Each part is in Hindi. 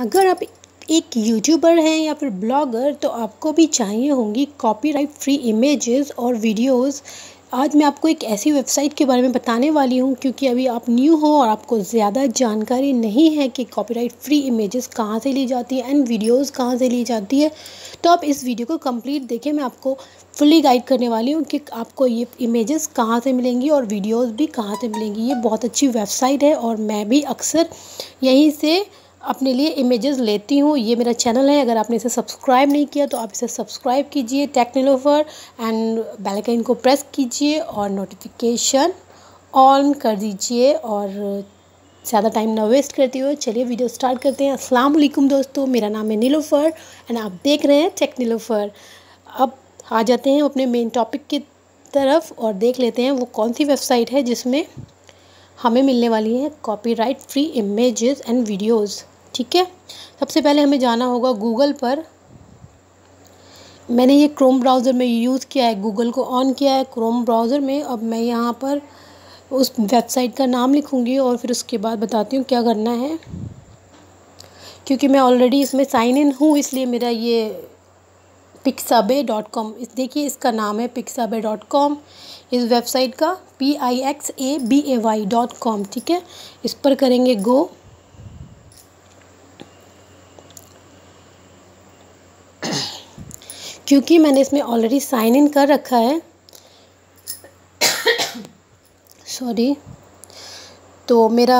अगर आप एक यूट्यूबर हैं या फिर ब्लॉगर तो आपको भी चाहिए होंगी कॉपीराइट फ्री इमेजेस और वीडियोस। आज मैं आपको एक ऐसी वेबसाइट के बारे में बताने वाली हूं, क्योंकि अभी आप न्यू हो और आपको ज़्यादा जानकारी नहीं है कि कॉपीराइट फ्री इमेजेस कहां से ली जाती है एंड वीडियोस कहां से ली जाती है, तो आप इस वीडियो को कंप्लीट देखें। मैं आपको फुली गाइड करने वाली हूँ कि आपको ये इमेजेस कहाँ से मिलेंगी और वीडियोज़ भी कहाँ से मिलेंगी। ये बहुत अच्छी वेबसाइट है और मैं भी अक्सर यहीं से अपने लिए इमेजेस लेती हूँ। ये मेरा चैनल है, अगर आपने इसे सब्सक्राइब नहीं किया तो आप इसे सब्सक्राइब कीजिए, tech Nilofar, and bell icon को प्रेस कीजिए और नोटिफिकेशन ऑन कर दीजिए। और ज़्यादा टाइम ना वेस्ट करते हुए चलिए वीडियो स्टार्ट करते हैं। अस्सलाम वालेकुम दोस्तों, मेरा नाम है नीलोफर एंड आप देख रहे हैं टेक नीलोफर। अब आ जाते हैं अपने मेन टॉपिक की तरफ और देख लेते हैं वो कौन सी वेबसाइट है जिसमें हमें मिलने वाली है copyright free images and videos. ठीक है, सबसे पहले हमें जाना होगा गूगल पर। मैंने ये क्रोम ब्राउज़र में यूज़ किया है, गूगल को ऑन किया है क्रोम ब्राउज़र में। अब मैं यहाँ पर उस वेबसाइट का नाम लिखूँगी और फिर उसके बाद बताती हूँ क्या करना है। क्योंकि मैं ऑलरेडी इसमें साइन इन हूँ इसलिए मेरा ये Pixabay.com, देखिए इसका नाम है Pixabay.com, इस वेबसाइट का pixabay.com। ठीक है, इस पर करेंगे गो। क्योंकि मैंने इसमें ऑलरेडी साइन इन कर रखा है, सॉरी, तो मेरा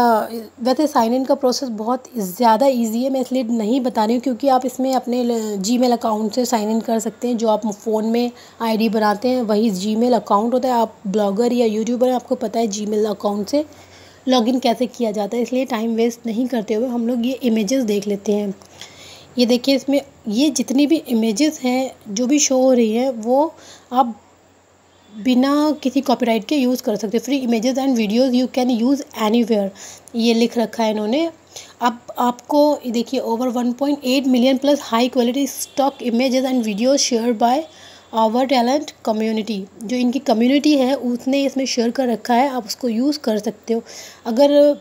वैसे साइन इन का प्रोसेस बहुत ज़्यादा इजी है, मैं इसलिए नहीं बता रही हूँ, क्योंकि आप इसमें अपने जीमेल अकाउंट से साइन इन कर सकते हैं। जो आप फ़ोन में आईडी बनाते हैं वही जीमेल अकाउंट होता है। आप ब्लॉगर या यूट्यूबर हैं, आपको पता है जीमेल अकाउंट से लॉगिन कैसे किया जाता है, इसलिए टाइम वेस्ट नहीं करते हुए हम लोग ये इमेजेस देख लेते हैं। ये देखिए, इसमें ये जितनी भी इमेजेस हैं जो भी शो हो रही है वो आप बिना किसी कॉपीराइट के यूज़ कर सकते। Free images and videos you can use anywhere, ये लिख रखा है इन्होंने। अब आपको देखिए over 1.8 million plus high quality stock images and videos share by our talent community, जो इनकी कम्युनिटी है उसने इसमें शेयर कर रखा है, आप उसको यूज़ कर सकते हो। अगर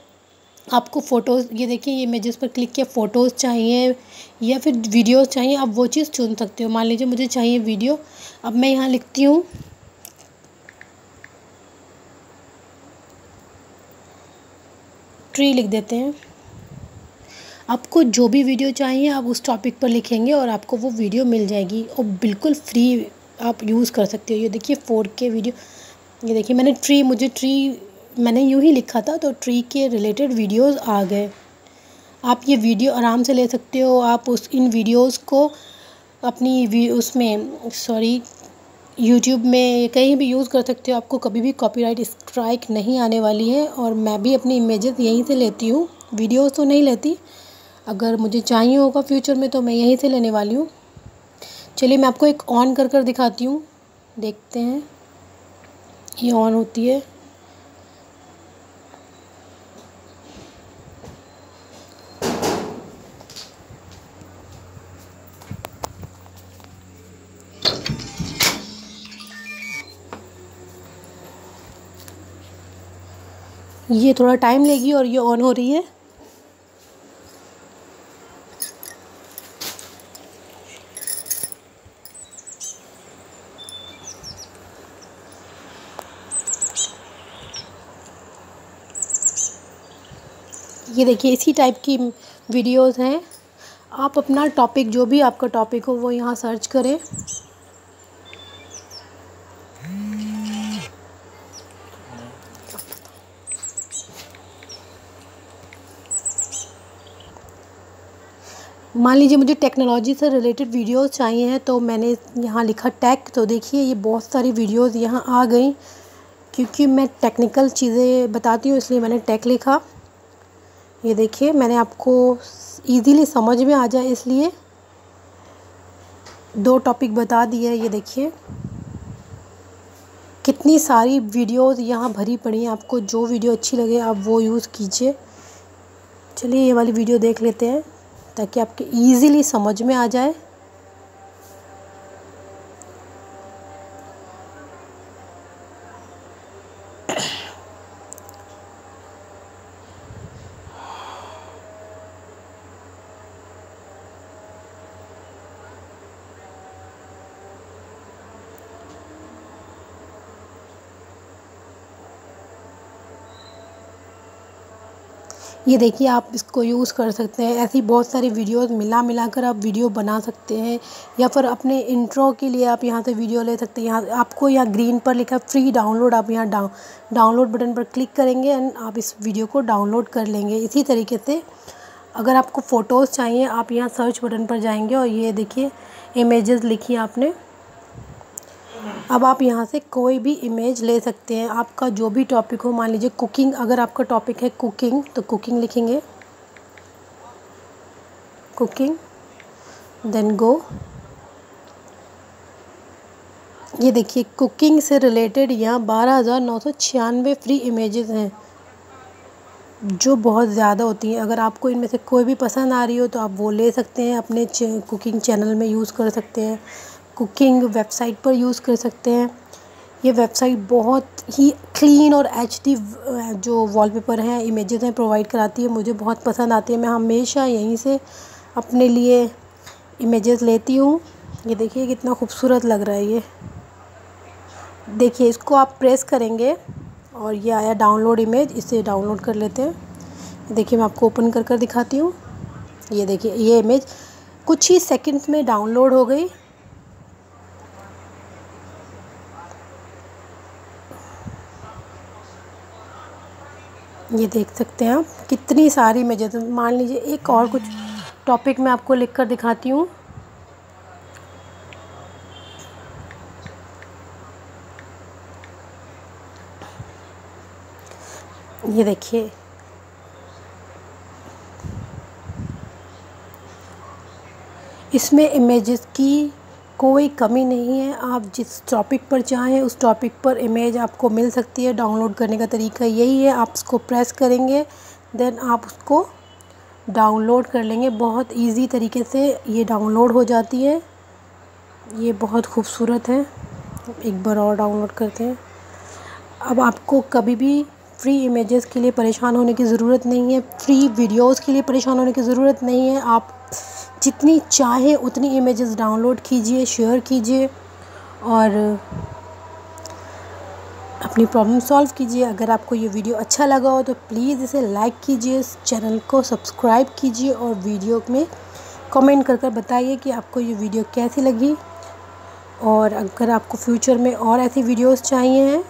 आपको फ़ोटोज़, ये देखिए ये इमेजेस पर क्लिक किया, फ़ोटोज़ चाहिए या फिर वीडियोज़ चाहिए, आप वो चीज़ चुन सकते हो। मान लीजिए मुझे चाहिए वीडियो, अब मैं यहाँ लिखती हूँ ट्री लिख देते हैं। आपको जो भी वीडियो चाहिए आप उस टॉपिक पर लिखेंगे और आपको वो वीडियो मिल जाएगी और बिल्कुल फ्री आप यूज़ कर सकते हो। ये देखिए 4K वीडियो, ये देखिए मैंने ट्री, मुझे ट्री मैंने यूँ ही लिखा था तो ट्री के रिलेटेड वीडियोस आ गए। आप ये वीडियो आराम से ले सकते हो। आप उस इन वीडियोस को अपनी उसमें यूट्यूब में कहीं भी यूज़ कर सकते हो, आपको कभी भी कॉपीराइट स्ट्राइक नहीं आने वाली है। और मैं भी अपनी इमेजेस यहीं से लेती हूँ, वीडियोस तो नहीं लेती, अगर मुझे चाहिए होगा फ्यूचर में तो मैं यहीं से लेने वाली हूँ। चलिए मैं आपको एक ऑन कर दिखाती हूँ, देखते हैं ये ऑन होती है। ये थोड़ा टाइम लेगी और ये ऑन हो रही है। ये देखिए इसी टाइप की वीडियोस हैं। आप अपना टॉपिक, जो भी आपका टॉपिक हो वो यहाँ सर्च करें। मान लीजिए मुझे टेक्नोलॉजी से रिलेटेड वीडियोस चाहिए हैं तो मैंने यहाँ लिखा टेक, तो देखिए ये बहुत सारी वीडियोस यहाँ आ गई। क्योंकि मैं टेक्निकल चीज़ें बताती हूँ इसलिए मैंने टेक लिखा। ये देखिए मैंने आपको इजीली समझ में आ जाए इसलिए दो टॉपिक बता दिए। ये देखिए कितनी सारी वीडियोस यहाँ भरी पड़ी हैं, आपको जो वीडियो अच्छी लगे आप वो यूज़ कीजिए। चलिए ये वाली वीडियो देख लेते हैं ताकि आपके इजीली समझ में आ जाए। ये देखिए आप इसको यूज़ कर सकते हैं। ऐसी बहुत सारी वीडियोस मिला कर आप वीडियो बना सकते हैं, या फिर अपने इंट्रो के लिए आप यहाँ से वीडियो ले सकते हैं। यहाँ आपको यहाँ ग्रीन पर लिखा फ्री डाउनलोड, आप यहाँ डाउनलोड बटन पर क्लिक करेंगे एंड आप इस वीडियो को डाउनलोड कर लेंगे। इसी तरीके से अगर आपको फ़ोटोज़ चाहिए आप यहाँ सर्च बटन पर जाएंगे और ये देखिए इमेजेस लिखी आपने। अब आप यहाँ से कोई भी इमेज ले सकते हैं, आपका जो भी टॉपिक हो। मान लीजिए कुकिंग, अगर आपका टॉपिक है कुकिंग तो कुकिंग लिखेंगे, कुकिंग देन गो। ये देखिए कुकिंग से रिलेटेड यहाँ 12,996 फ्री इमेजेस हैं जो बहुत ज़्यादा होती हैं। अगर आपको इनमें से कोई भी पसंद आ रही हो तो आप वो ले सकते हैं, अपने कुकिंग चैनल में यूज़ कर सकते हैं, कुकिंग वेबसाइट पर यूज़ कर सकते हैं। ये वेबसाइट बहुत ही क्लीन और HD जो वॉलपेपर हैं, इमेजेस हैं, प्रोवाइड कराती है। मुझे बहुत पसंद आती है, मैं हमेशा यहीं से अपने लिए इमेजेस लेती हूँ। ये देखिए कितना खूबसूरत लग रहा है। ये देखिए इसको आप प्रेस करेंगे और ये आया डाउनलोड इमेज, इसे डाउनलोड कर लेते हैं। देखिए मैं आपको ओपन कर दिखाती हूँ। ये देखिए ये इमेज कुछ ही सेकंड्स में डाउनलोड हो गई। ये देख सकते हैं आप कितनी सारी इमेजेस। मान लीजिए एक और कुछ टॉपिक मैं आपको लिख कर दिखाती हूँ। ये देखिए इसमें इमेजेस की कोई कमी नहीं है, आप जिस टॉपिक पर चाहें उस टॉपिक पर इमेज आपको मिल सकती है। डाउनलोड करने का तरीका यही है, आप उसको प्रेस करेंगे देन आप उसको डाउनलोड कर लेंगे। बहुत इजी तरीके से ये डाउनलोड हो जाती है। ये बहुत खूबसूरत है। एक बार और डाउनलोड करते हैं। अब आपको कभी भी फ्री इमेजेस के लिए परेशान होने की ज़रूरत नहीं है, फ्री वीडियोस के लिए परेशान होने की ज़रूरत नहीं है। आप जितनी चाहे उतनी इमेजेस डाउनलोड कीजिए, शेयर कीजिए और अपनी प्रॉब्लम सॉल्व कीजिए। अगर आपको ये वीडियो अच्छा लगा हो तो प्लीज़ इसे लाइक कीजिए, चैनल को सब्सक्राइब कीजिए और वीडियो में कमेंट कर बताइए कि आपको ये वीडियो कैसी लगी। और अगर आपको फ्यूचर में और ऐसी वीडियोज़ चाहिए हैं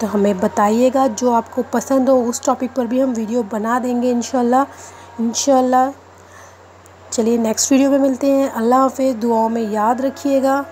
तो हमें बताइएगा, जो आपको पसंद हो उस टॉपिक पर भी हम वीडियो बना देंगे इंशाल्लाह। चलिए नेक्स्ट वीडियो में मिलते हैं। अल्लाह हाफ़िज़, दुआओं में याद रखिएगा।